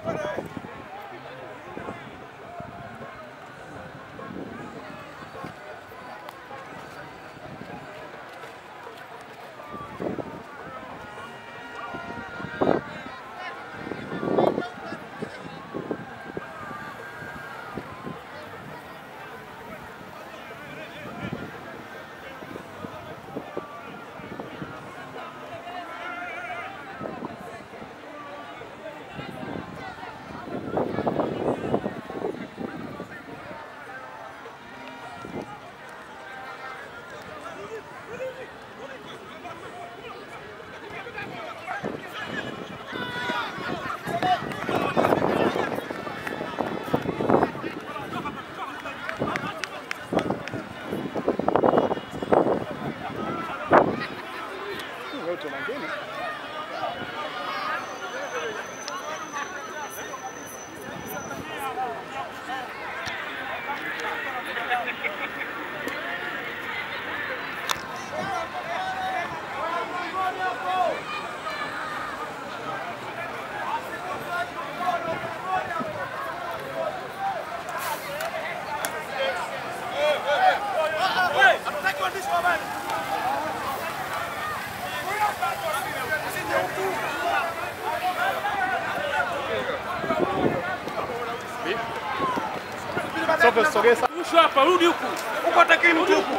Um chapa, um Nilco, um ataque no grupo.